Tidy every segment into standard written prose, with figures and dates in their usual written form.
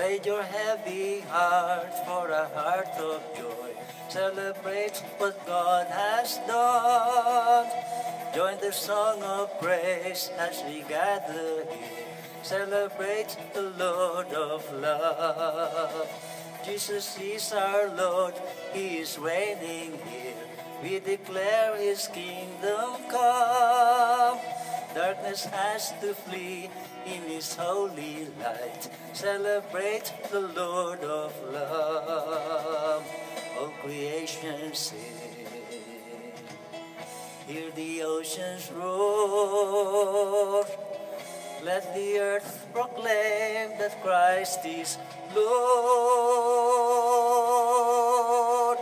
Trade your heavy heart for a heart of joy. Celebrate what God has done. Join the song of praise as we gather here. Celebrate the Lord of love. Jesus is our Lord, He is reigning here. We declare His kingdom come. Darkness has to flee in His holy light. Celebrate the Lord of love. All creation sing. Hear the oceans roar. Let the earth proclaim that Christ is Lord.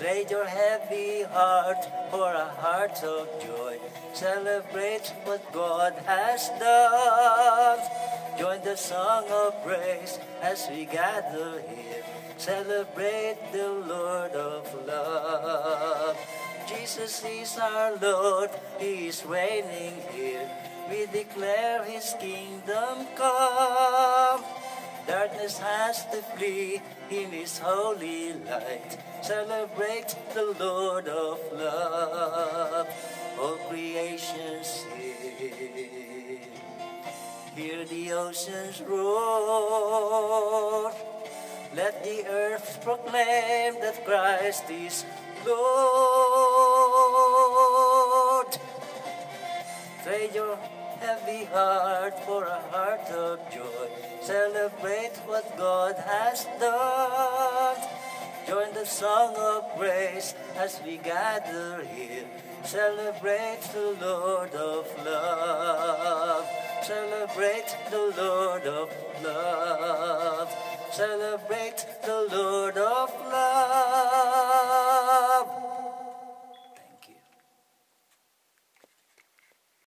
Trade your heavy heart for a heart of joy. Celebrate what God has done. Join the song of praise as we gather here. Celebrate the Lord of love. Jesus is our Lord, He is reigning here. We declare His kingdom come. Darkness has to flee in His holy light. Celebrate the Lord of love. All creation sing. Hear the oceans roar. Let the earth proclaim that Christ is Lord. Trade your heavy heart for a heart of joy. Celebrate what God has done. Join the song of praise as we gather here. Celebrate the Lord of love. Celebrate the Lord of love. Celebrate the Lord of